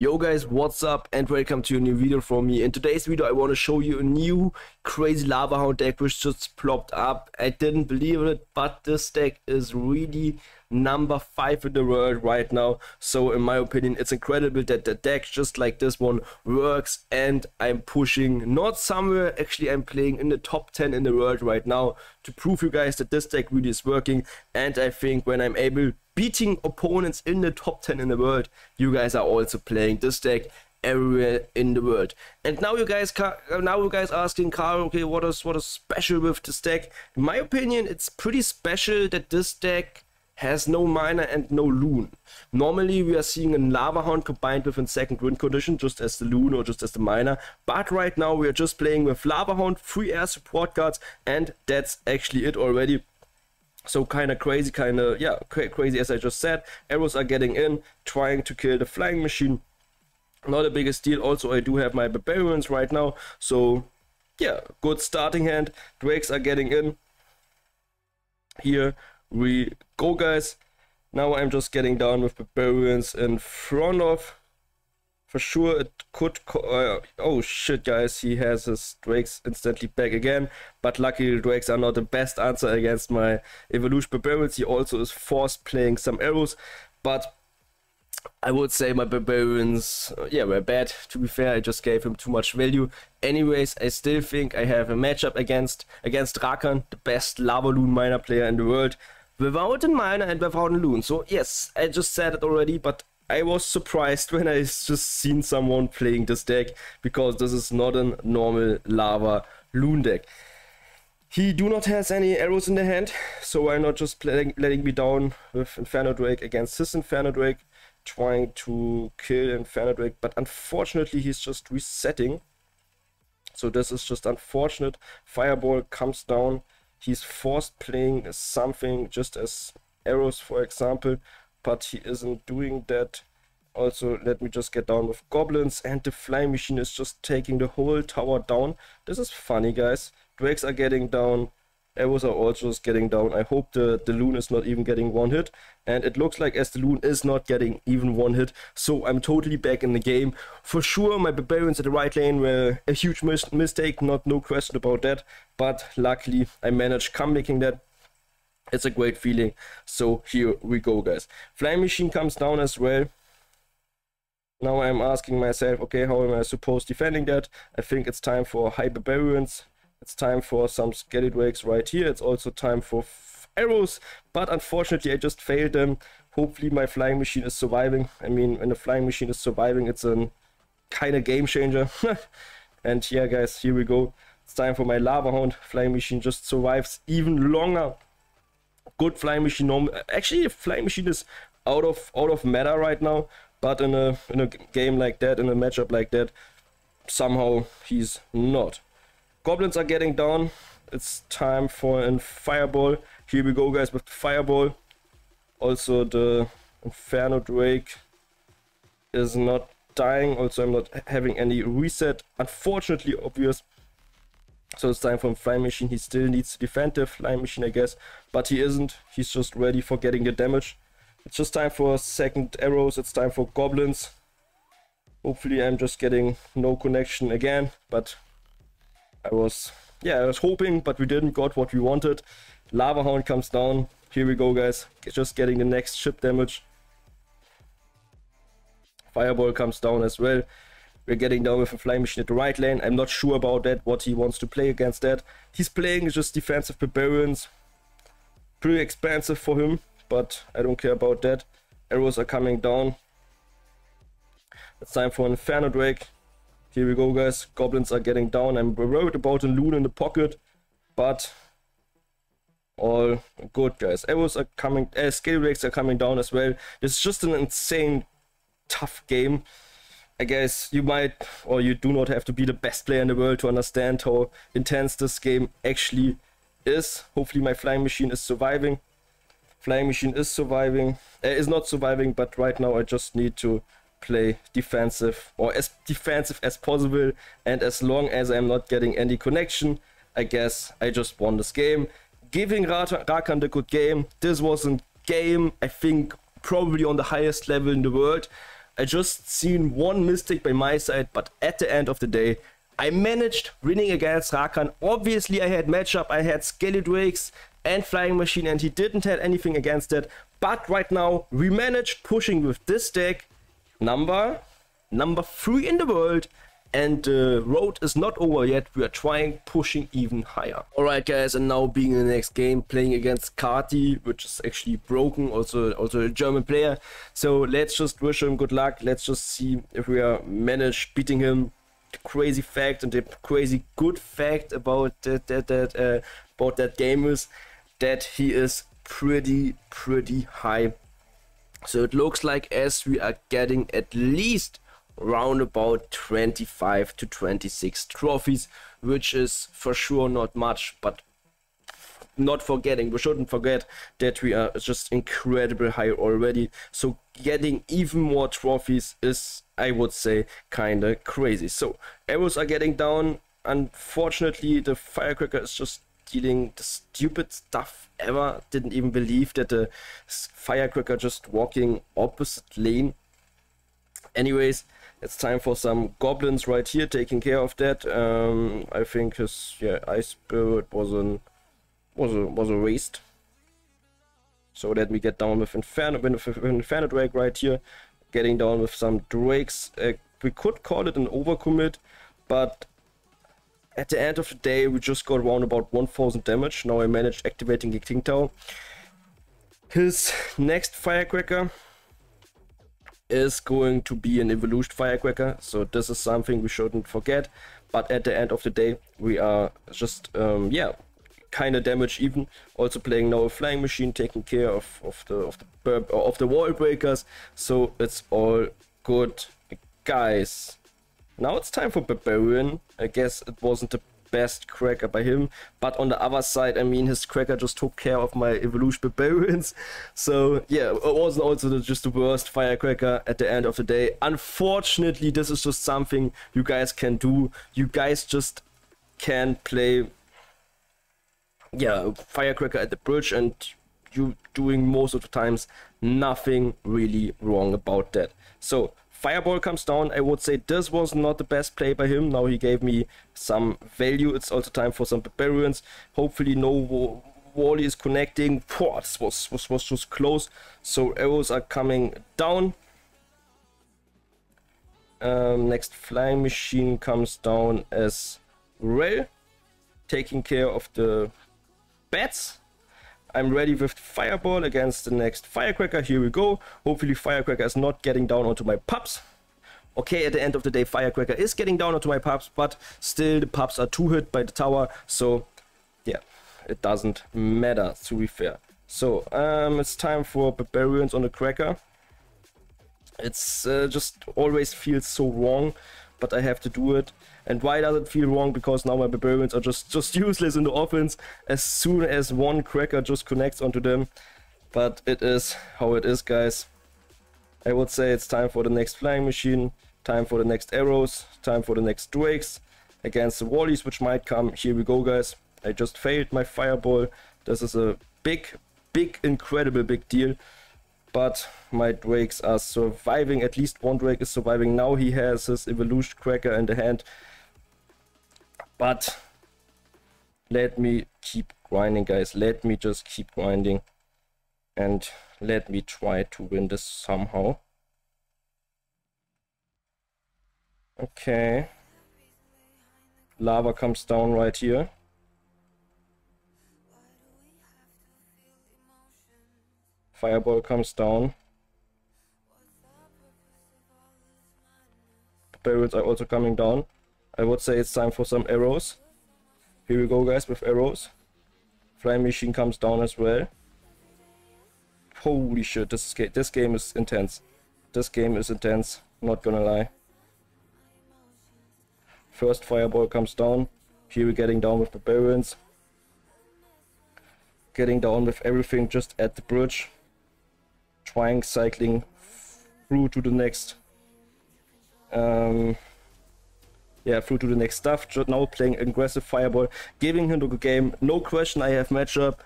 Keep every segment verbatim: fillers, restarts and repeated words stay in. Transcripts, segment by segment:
Yo guys, what's up and welcome to a new video from me. In today's video I want to show you a new crazy lava hound deck which just plopped up. I didn't believe it, but this deck is really number five in the world right now. So in my opinion it's incredible that the deck just like this one works, and I'm pushing not somewhere, actually I'm playing in the top ten in the world right now to prove you guys that this deck really is working. And I think when I'm able beating opponents in the top ten in the world, you guys are also playing this deck everywhere in the world. And now you guys now you guys asking, Carl, okay, what is what is special with this deck? In my opinion, it's pretty special that this deck has no Miner and no Loon. Normally we are seeing a Lava Hound combined with a second wind condition, just as the Loon or just as the Miner. But right now we are just playing with Lava Hound, three air support cards, and that's actually it already. So kind of crazy, kind of, yeah, crazy as I just said. Arrows are getting in, trying to kill the flying machine. Not the biggest deal. Also, I do have my barbarians right now. So, yeah, good starting hand. Drakes are getting in. Here we go, guys. Now I'm just getting down with barbarians in front of. For sure it could, uh, oh shit guys, he has his drakes instantly back again, but luckily the drakes are not the best answer against my evolution barbarians. He also is forced playing some arrows, but I would say my barbarians, uh, yeah, were bad. To be fair, I just gave him too much value. Anyways, I still think I have a matchup against against Rakan, the best lava loon miner player in the world, without a miner and without a loon. So yes, I just said it already, but I was surprised when I just seen someone playing this deck, because this is not a normal lava loon deck. He do not has any arrows in the hand, so why not just play, letting me down with Inferno Drake against his Inferno Drake, trying to kill Inferno Drake, but unfortunately he's just resetting. So this is just unfortunate. Fireball comes down, he's forced playing something just as arrows for example, but he isn't doing that. Also, let me just get down with goblins, and the flying machine is just taking the whole tower down. This is funny, guys. Drakes are getting down. Arrows are also just getting down. I hope the, the loon is not even getting one hit. And it looks like as the loon is not getting even one hit, so I'm totally back in the game. For sure, my barbarians at the right lane were a huge mis mistake. Not no question about that. But luckily, I managed comebacking that. It's a great feeling. So here we go, guys. Flying machine comes down as well. Now I'm asking myself, okay, how am I supposed defending that? I think it's time for high barbarians. It's time for some skelly drakes right here. It's also time for arrows, but unfortunately I just failed them. Hopefully my flying machine is surviving. I mean, when the flying machine is surviving, it's a kind of game changer. And yeah, guys, here we go. It's time for my lava hound. Flying machine just survives even longer. Good flying machine. Actually, flying machine is out of out of meta right now, but in a in a game like that, in a matchup like that, somehow he's not. Goblins are getting down. It's time for a fireball. Here we go, guys, with the fireball. Also, the Inferno Drake is not dying. Also, I'm not having any reset. Unfortunately, obvious. So it's time for a flying machine. He still needs to defend the flying machine, I guess, but he isn't. He's just ready for getting the damage. It's just time for second arrows. It's time for goblins. Hopefully I'm just getting no connection again, but I was, yeah, I was hoping, but we didn't got what we wanted. Lava Hound comes down. Here we go, guys. Just getting the next chip damage. Fireball comes down as well. We're getting down with a flying machine at the right lane. I'm not sure about that, what he wants to play against that. He's playing just defensive barbarians. Pretty expensive for him, but I don't care about that. Arrows are coming down. It's time for an Inferno Drake. Here we go, guys. Goblins are getting down. I'm worried about a loon in the pocket, but all good, guys. Arrows are coming, uh, scale drakes are coming down as well. It's just an insane tough game. I guess you might, or you do not have to be the best player in the world to understand how intense this game actually is. Hopefully my flying machine is surviving. Flying machine is surviving. Uh, is not surviving, but right now I just need to play defensive, or as defensive as possible. And as long as I'm not getting any connection, I guess I just won this game. Giving Rakan a good game. This was a game, I think, probably on the highest level in the world. I just seen one mistake by my side, but at the end of the day, I managed winning against Rakan. Obviously, I had matchup, I had Scaly Drakes and Flying Machine, and he didn't have anything against that. But right now, we managed pushing with this deck, number, number three in the world. And the road is not over yet. We are trying pushing even higher. Alright guys, and now being in the next game, playing against Carti, which is actually broken, also also a German player. So let's just wish him good luck. Let's just see if we are managed beating him. The crazy fact and the crazy good fact about that that, that uh, about that game is that he is pretty pretty high. So it looks like as we are getting at least round about twenty-five to twenty-six trophies, which is for sure not much, but not forgetting, we shouldn't forget that we are just incredibly high already. So getting even more trophies is, I would say, kind of crazy. So arrows are getting down. Unfortunately, the firecracker is just dealing the stupid stuff ever. Didn't even believe that the firecracker just walking opposite lane. Anyways, it's time for some goblins right here, taking care of that. Um, I think his yeah ice spirit was an was a was a waste. So let me get down with Inferno with Inferno Drake right here, getting down with some drakes. Uh, we could call it an overcommit, but at the end of the day, we just got around about one thousand damage. Now I managed activating the Tingtao. His next firecracker is going to be an evolution firecracker, so this is something we shouldn't forget. But at the end of the day, we are just um yeah kind of damage even. Also playing now a flying machine, taking care of of the of the of the wall breakers, so it's all good, guys. Now it's time for Barbarian. I guess it wasn't the best cracker by him, but on the other side, I mean, his cracker just took care of my evolution barbarians, so yeah, it wasn't also the, just the worst firecracker at the end of the day. Unfortunately, this is just something you guys can do. You guys just can play yeah firecracker at the bridge, and you doing most of the times nothing really wrong about that. So fireball comes down. I would say this was not the best play by him. Now he gave me some value. It's also time for some barbarians. Hopefully no wa wally is connecting. Poor, this was, was, was just close. So arrows are coming down. Um, next flying machine comes down as well, taking care of the bats. I'm ready with fireball against the next firecracker. Here we go. Hopefully firecracker is not getting down onto my pups. Okay, at the end of the day, firecracker is getting down onto my pups, but still the pups are two hit by the tower, so yeah, it doesn't matter, to be fair. So um it's time for barbarians on the cracker. It's uh, just always feels so wrong, but I have to do it. And why does it feel wrong? Because now my barbarians are just just useless in the offense as soon as one cracker just connects onto them. But it is how it is, guys. I would say it's time for the next flying machine, time for the next arrows, time for the next drakes against the wallies, which might come. Here we go, guys. I just failed my fireball. This is a big, big, incredible big deal. But my drakes are surviving. At least one drake is surviving. Now he has his evolution cracker in the hand. But let me keep grinding, guys. Let me just keep grinding. And let me try to win this somehow. Okay. Lava comes down right here. Fireball comes down. Barrels are also coming down. I would say it's time for some arrows. Here we go, guys, with arrows. Flying machine comes down as well. Holy shit, this, ga this game is intense. This game is intense, not gonna lie. First fireball comes down. Here we're getting down with the barrels. Getting down with everything just at the bridge. Trying cycling through to the next um yeah through to the next stuff. Just now playing aggressive fireball, giving him the game, no question. I have matchup,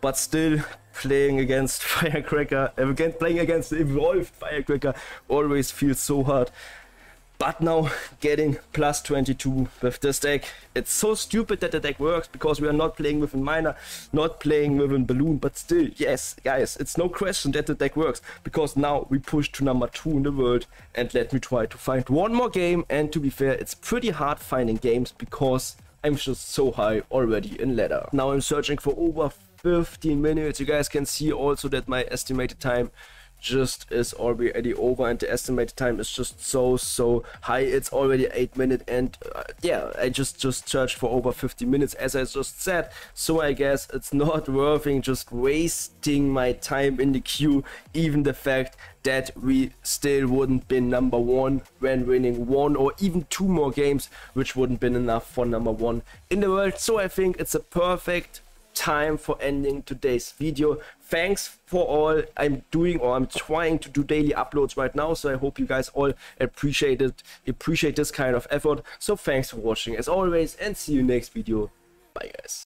but still playing against Firecracker, again, playing against evolved Firecracker always feels so hard. But now getting plus twenty-two with this deck. It's so stupid that the deck works because we are not playing with a Miner, not playing with a Balloon, but still, yes, guys, it's no question that the deck works because now we push to number two in the world. And let me try to find one more game. And to be fair, it's pretty hard finding games because I'm just so high already in ladder. Now I'm searching for over fifteen minutes. You guys can see also that my estimated time just is already over, and the estimated time is just so so high. It's already eight minutes, and uh, yeah, I just just searched for over fifty minutes, as I just said. So I guess it's not worth just wasting my time in the queue, even the fact that we still wouldn't been number one when winning one or even two more games, which wouldn't been enough for number one in the world. So I think it's a perfect time for ending today's video. Thanks for all I'm doing, or I'm trying to do daily uploads right now, so I hope you guys all appreciate it, appreciate this kind of effort. So thanks for watching as always, and see you next video. Bye guys.